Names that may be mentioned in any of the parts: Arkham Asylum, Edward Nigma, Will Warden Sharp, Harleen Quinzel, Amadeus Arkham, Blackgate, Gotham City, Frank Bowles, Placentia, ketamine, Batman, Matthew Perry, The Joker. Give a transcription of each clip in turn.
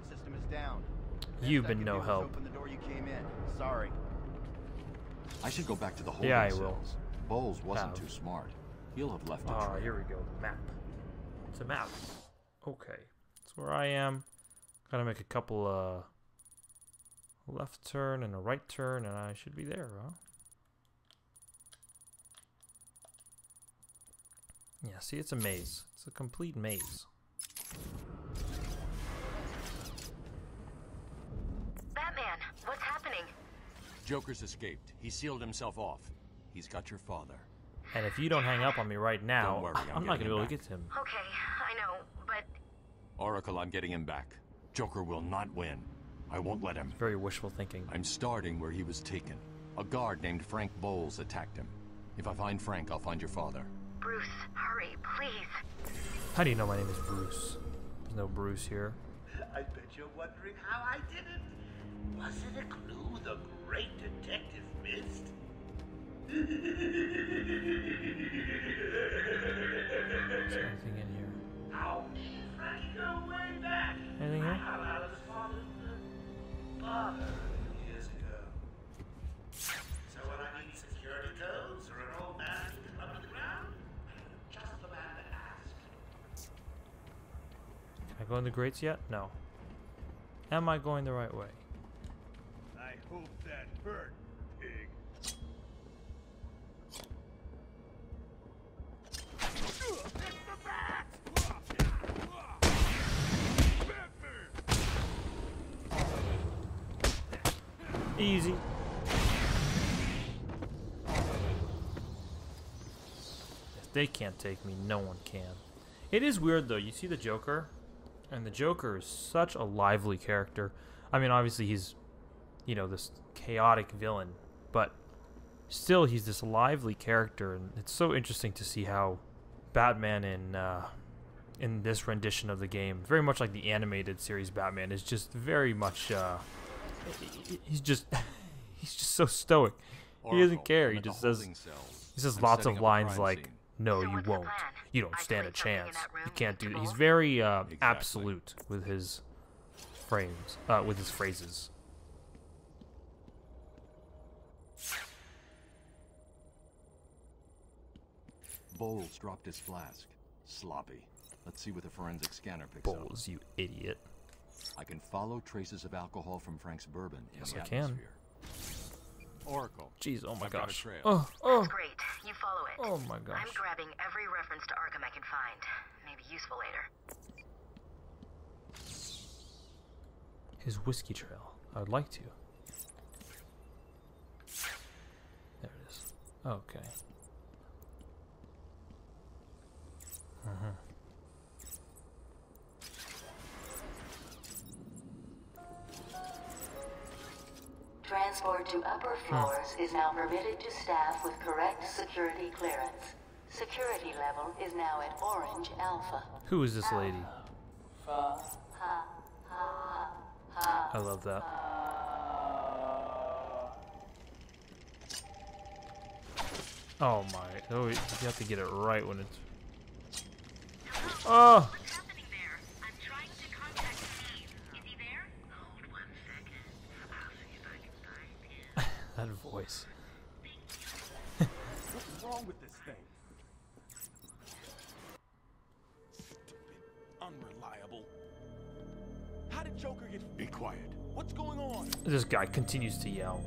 transport system is down. You've been no help. Open the door you came in. Sorry. I should go back to the holding cells. Bowles wasn't too smart. He'll have left a trail. Here we go. Map. It's a map. Okay. That's where I am. Gotta make a couple left turn and a right turn, and I should be there, huh? Yeah, see, it's a maze. It's a complete maze. Batman, what's happening? Joker's escaped. He sealed himself off. He's got your father. And if you don't hang up on me right now, worry, I'm not gonna be able to get to him. Okay, I know, but... Oracle, I'm getting him back. Joker will not win. I won't let him. It's very wishful thinking. I'm starting where he was taken. A guard named Frank Bowles attacked him. If I find Frank, I'll find your father. Bruce, hurry, please. How do you know my name is Bruce? There's no Bruce here. I bet you're wondering how I did it. Was it a clue the great detective missed? There's nothing in here. I'll be Frank your way back. Anything here? Years ago. So when I need security codes or an old man to come to the ground, just the man that asked. Can I go in the grates yet? No. Am I going the right way? I hope that hurt, pig. Easy. If they can't take me, no one can. It is weird though, you see the Joker, and the Joker is such a lively character. I mean, obviously he's, you know, this chaotic villain, but still he's this lively character, and it's so interesting to see how Batman in this rendition of the game, very much like the animated series Batman, is just very much he's just so stoic. Oracle, he doesn't care. He just says lots of lines like, "No, you won't. You don't stand a chance. You can't do that." He's very absolute with his frames, with his phrases. Bowles dropped his flask. Sloppy. Let's see what the forensic scanner picks up. Bowles, you idiot. I can follow traces of alcohol from Frank's bourbon. Yes, I can. Oracle. Jeez, oh my gosh. Oh, oh. That's great. You follow it. Oh my gosh. I'm grabbing every reference to Arkham I can find. Maybe useful later. His whiskey trail. I would like to. There it is. Okay. Uh-huh. Transport to upper floors is now permitted to staff with correct security clearance. Security level is now at orange alpha. Who is this lady? I love that. Oh my. Oh, you have to get it right when it's... Oh! What's happening there? I'm trying to contact Steve. Is he there? Hold 1 second. I'll see if I can find him. That voice. What's wrong with this thing? Stupid, unreliable. How did Joker get... Be quiet. What's going on? This guy continues to yell.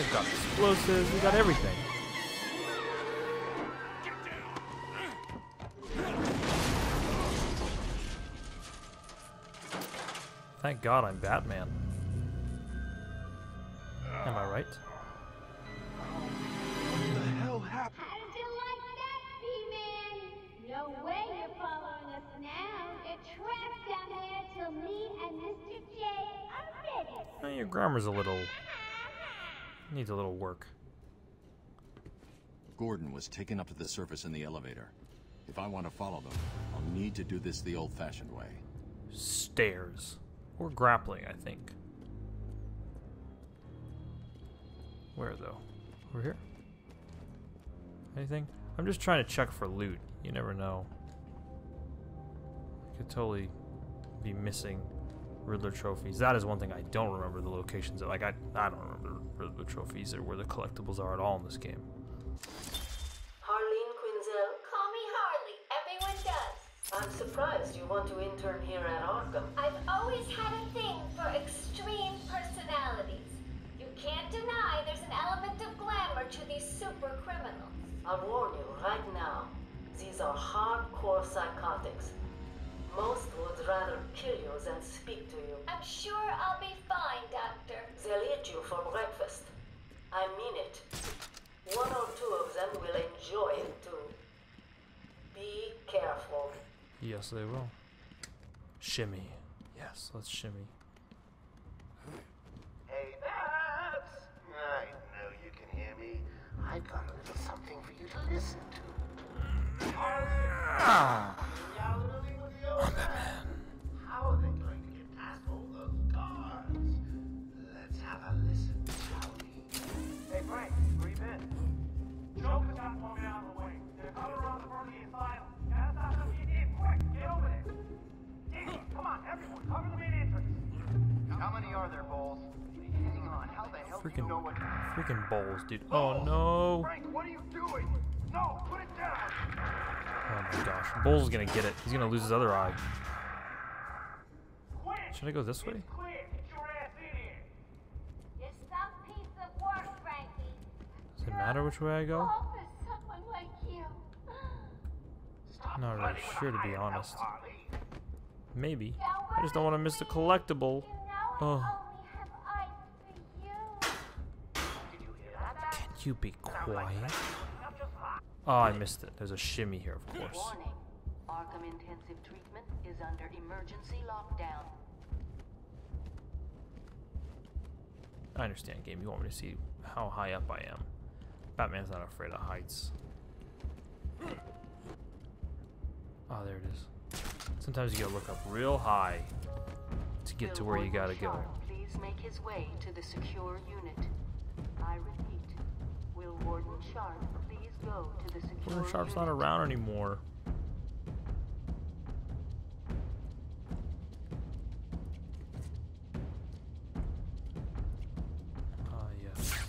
We've got explosives, we've got everything. Get down. Thank God I'm Batman. Am I right? What the hell happened? How'd you like that, B-Man? No way you're following us now. You're trapped down there till me and Mr. J are ready. Well, your grammar's a little... Needs a little work. Gordon was taken up to the surface in the elevator. If I want to follow them, I'll need to do this the old-fashioned way. Stairs. Or grappling, I think. Where, though? Over here? Anything? I'm just trying to check for loot. You never know. I could totally be missing Riddler trophies. That is one thing I don't remember the locations of. Like, I don't remember Riddler trophies or where the collectibles are at all in this game. Harleen Quinzel. Call me Harley. Everyone does. I'm surprised you want to intern here at Arkham. I've always had a thing for extreme personalities. You can't deny there's an element of glamour to these super criminals. I'll warn you right now, these are hardcore psychotics. Most would rather kill you than speak to you. I'm sure I'll be fine, Doctor. They'll eat you for breakfast. I mean it. One or two of them will enjoy it too. Be careful. Yes, they will. Shimmy. Yes, let's shimmy. Hey, Babs! I know you can hear me. I've got a little something for you to listen to. I'm Batman. How are they going to get past all those guards? Let's have a listen, shall we? Hey, Frank, breathe in. Joker's not coming out of the way. They're coming around the Bernie Asylum. That's not what you need. Quick, get over there. Diggy, come on, everyone, cover the main entrance. How many are there, Bowles? Hang on, how the hell do you know what? Freaking Bowles, dude. Oh no. Frank, what are you doing? No, put it down. Oh my gosh, Bowles is gonna get it. He's gonna lose his other eye. Should I go this way? Does it matter which way I go? I'm not really sure, to be honest. Maybe. I just don't want to miss the collectible. Oh. Can you be quiet? Oh, I missed it. There's a shimmy here, of course. Warning. Arkham intensive treatment is under emergency lockdown. I understand, game. You want me to see how high up I am. Batman's not afraid of heights. Oh, there it is. Sometimes you gotta look up real high to get to where you gotta go. Please make his way to the secure unit. I repeat, Will Warden Sharp, please. Go to the secure unit. Sharp's not around anymore. Ah, yes.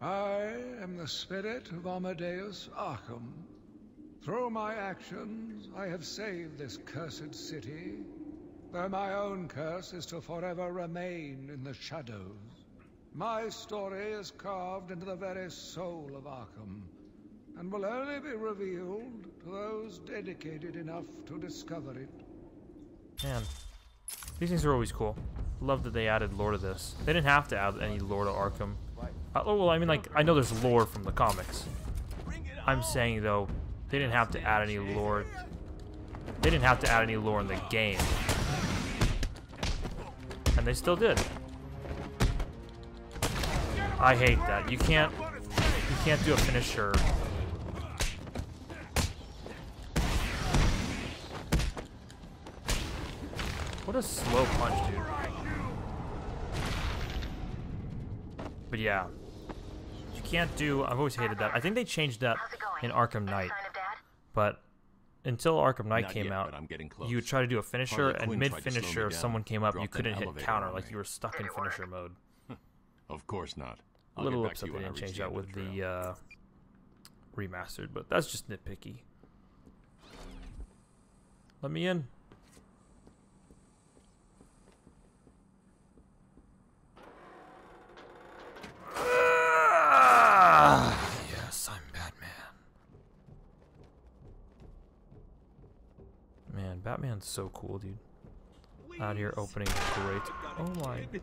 I am the spirit of Amadeus Arkham. Through my actions, I have saved this cursed city, though my own curse is to forever remain in the shadows. My story is carved into the very soul of Arkham, and will only be revealed to those dedicated enough to discover it. Man, these things are always cool. Love that they added lore to this. They didn't have to add any lore to Arkham. Oh, well, I mean, like, I know there's lore from the comics. I'm saying, though, they didn't have to add any lore. They didn't have to add any lore in the game. And they still did. I hate that. You can't do a finisher. What a slow punch, dude. But yeah. You can't do, I've always hated that. I think they changed that in Arkham Knight. But until Arkham Knight came out, you would try to do a finisher, and mid-finisher, if someone came up, you couldn't hit counter, like you were stuck in finisher mode. Of course not. A little upset they didn't change that with the remastered, but that's just nitpicky. Let me in. Batman's so cool, dude. Out here opening great. Oh my. You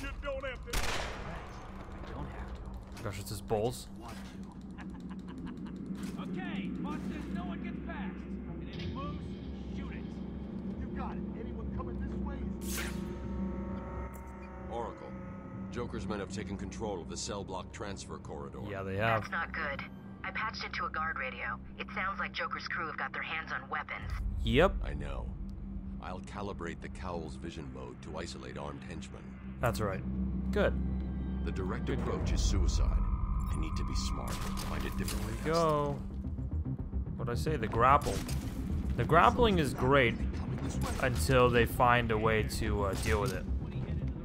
don't have to. I don't have to. Gosh, it's his Bowles. Okay, watch this. No one gets past. And any moves, Joker's men have taken control of the cell block transfer corridor. Yeah, they have. That's not good. I patched it to a guard radio. It sounds like Joker's crew have got their hands on weapons. Yep. I know. I'll calibrate the Cowl's vision mode to isolate armed henchmen. That's right. Good. The direct approach is suicide. I need to be smart. Find a different way to go. What'd I say? The grapple. The grappling is great until they find a way to deal with it.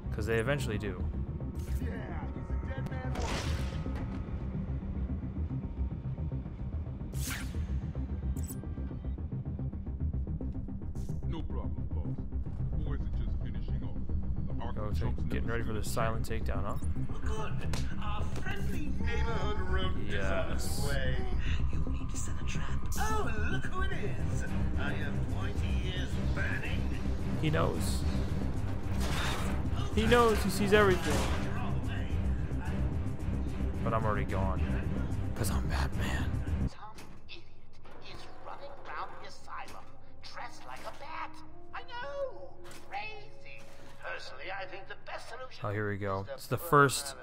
Because they eventually do. Okay, getting ready for the silent takedown, huh? Good. Our friendly neighborhood road is on its way. You need to set a trap. Oh, look who it is! I have 20 years burning. He knows. He knows. He sees everything. But I'm already gone, cause I'm Batman. Some idiot is running around the asylum, dressed like a bat. I know. Crazy. Personally, I think the best solution. Oh, here we go. It's the first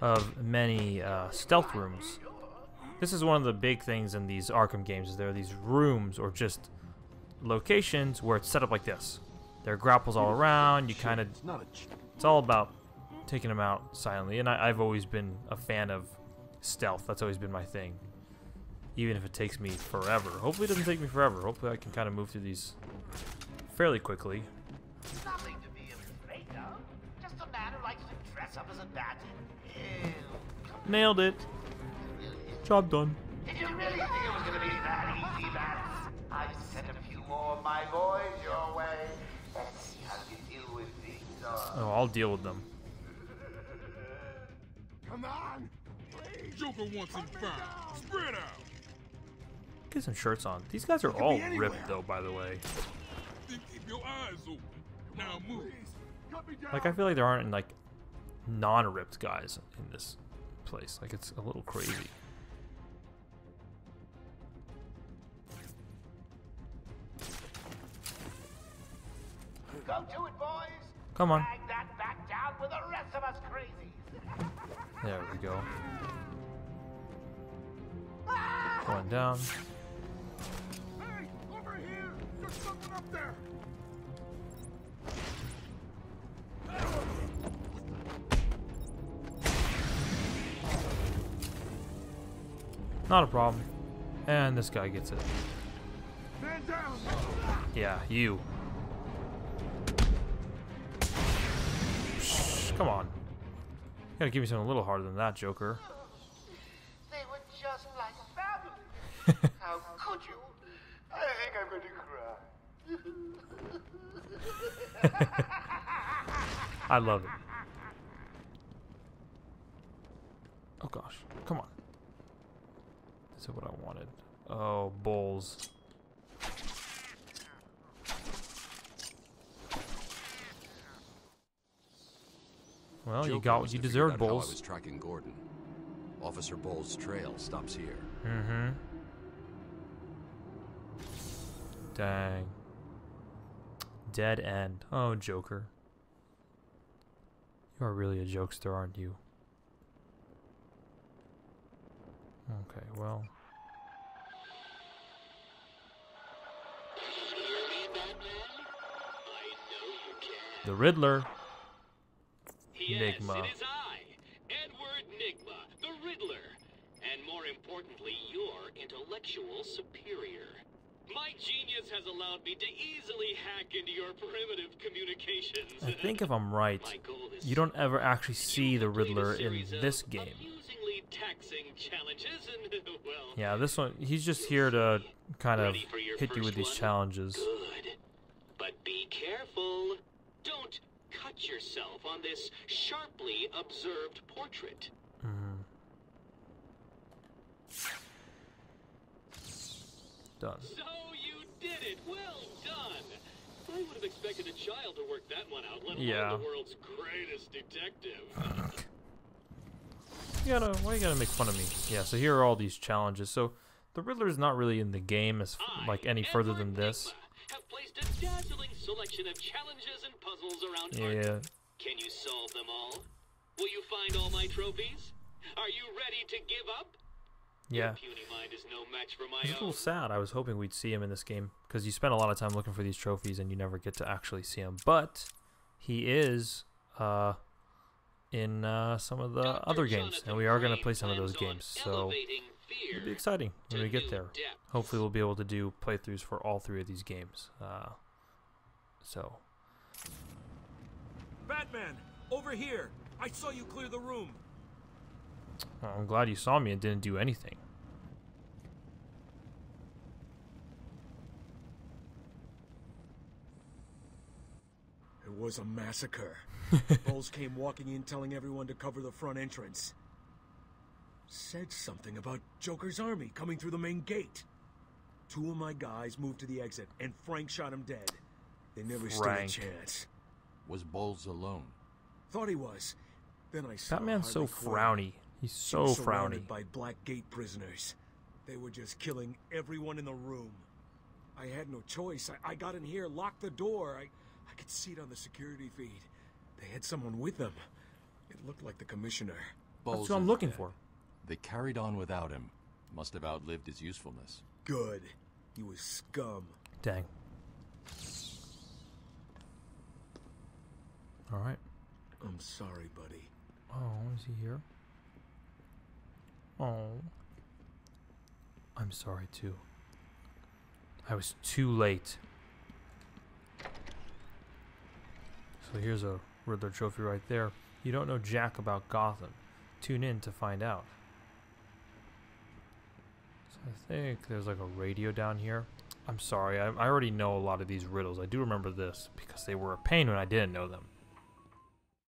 of many stealth rooms. This is one of the big things in these Arkham games. Is there are these rooms or just locations where it's set up like this. There are grapples all around. You kind of. It's all about taking them out silently. And I've always been a fan of stealth. That's always been my thing. Even if it takes me forever. Hopefully, it doesn't take me forever. Hopefully, I can kind of move through these fairly quickly. Up as a bat. Nailed it. Job done. Did you really think it was going to be that easy, Bats? I've sent a few more of my boys your way. Let's see how you deal with these. Oh, I'll deal with them. Come on. Please. Joker wants him back. Spread out. Get some shirts on. These guys are all ripped, though, by the way. Then keep your eyes open. Now move. Like, I feel like there aren't, like, non-ripped guys in this place. Like, it's a little crazy. Go do it, boys. Come on. Drag that back down with the rest of us crazies. There we go. Going down. Hey, over here. There's something up there. Not a problem. And this guy gets it. Yeah, you. Psh, come on. You gotta give me something a little harder than that, Joker. They were just like a family. How could you? I think I'm gonna cry. I love it. Oh gosh. Come on. This is what I wanted. Oh, Bowles. Well, Joker, you got what you deserved, Bowles. I was tracking Gordon. Officer Bowles' trail stops here. Mm-hmm. Dang. Dead end. Oh, Joker. You are really a jokester, aren't you? Okay, well. The Riddler. Yes, Nigma. It is I, Edward Nigma, the Riddler. And more importantly, your intellectual superior. My genius has allowed me to easily hack into your primitive communications. I think if I'm right, you don't ever actually see the Riddler in this game. Yeah, this one, he's just here to kind of hit you with these challenges. Good. But be careful. Don't cut yourself on this sharply observed portrait. Mm-hmm. Done. So you did it. Well done. I would have expected a child to work that one out, let alone the world's greatest detective. Why you gotta make fun of me? Yeah, so here are all these challenges. So the Riddler is not really in the game as like any further than this. Have placed a dazzling selection of challenges and puzzles around Arkham. Can you solve them all? Will you find all my trophies? Are you ready to give up? Yeah. It's a little sad. I was hoping we'd see him in this game, because you spend a lot of time looking for these trophies and you never get to actually see him. But he is in some of the other games, and we are going to play some of those games. So it'll be exciting when we get there. Hopefully we'll be able to do playthroughs for all three of these games. So. Batman, over here. I saw you clear the room. Well, I'm glad you saw me and didn't do anything. It was a massacre. Bowles came walking in telling everyone to cover the front entrance. Said something about Joker's army coming through the main gate. Two of my guys moved to the exit and Frank shot him dead. They never stood a chance. Was Bowles alone? Thought he was. Then I saw Batman's so frowny. He's so frowny. By Blackgate prisoners. They were just killing everyone in the room. I had no choice. I got in here, locked the door. I could see it on the security feed. They had someone with them. It looked like the commissioner. That's what I'm looking for. They carried on without him. Must have outlived his usefulness. Good. He was scum. Dang. All right. I'm sorry, buddy. Oh, is he here? Oh, I'm sorry too. I was too late. So here's a Riddler trophy right there. You don't know jack about Gotham. Tune in to find out. So I think there's like a radio down here. I'm sorry, I already know a lot of these riddles. I do remember this because they were a pain when I didn't know them.